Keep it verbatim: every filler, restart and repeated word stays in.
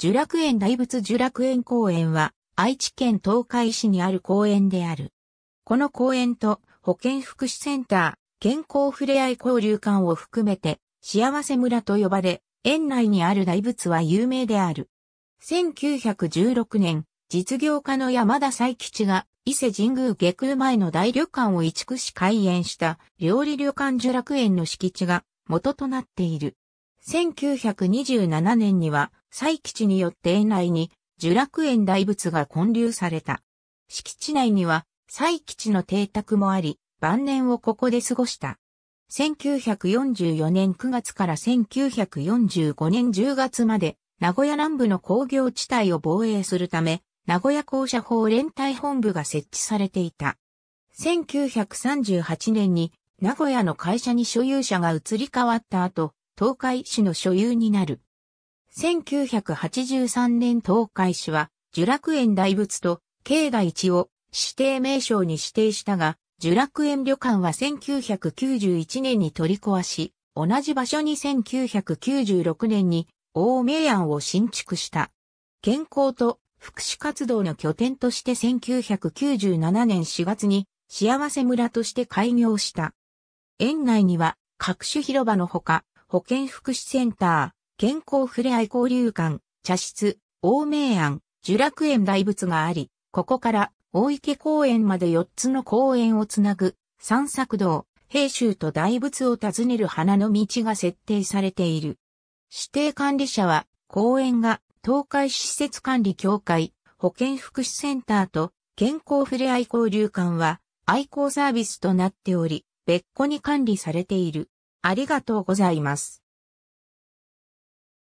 聚楽園大仏聚楽園公園は愛知県東海市にある公園である。この公園と保健福祉センター、健康ふれあい交流館を含めて幸せ村と呼ばれ、園内にある大仏は有名である。せんきゅうひゃくじゅうろくねん、実業家の山田才吉が伊勢神宮外宮前の大旅館を移築し開園した料理旅館聚楽園の敷地が元となっている。せんきゅうひゃくにじゅうななねんには才吉によって園内に聚楽園大仏が建立された。敷地内には才吉の邸宅もあり、晩年をここで過ごした。せんきゅうひゃくよんじゅうよねんくがつからせんきゅうひゃくよんじゅうごねんじゅうがつまで名古屋南部の工業地帯を防衛するため、名古屋高射砲連隊本部が設置されていた。せんきゅうひゃくさんじゅうはちねんに名古屋の会社に所有者が移り変わった後、東海市の所有になる。せんきゅうひゃくはちじゅうさんねん東海市は聚楽園大仏と境内一を指定名称に指定したが、聚楽園旅館はせんきゅうひゃくきゅうじゅういちねんに取り壊し、同じ場所にせんきゅうひゃくきゅうじゅうろくねんに青明庵を新築した。健康と福祉活動の拠点としてせんきゅうひゃくきゅうじゅうななねんしがつに幸せ村として開業した。園内には各種広場のほか、保健福祉センター、健康ふれあい交流館、茶室、青明庵、聚楽園大仏があり、ここから大池公園までよっつの公園をつなぐ散策道、平州と大仏を訪ねる花の道が設定されている。指定管理者は公園が東海施設管理協会、保健福祉センターと健康ふれあい交流館は愛好サービスとなっており、別個に管理されている。ありがとうございます。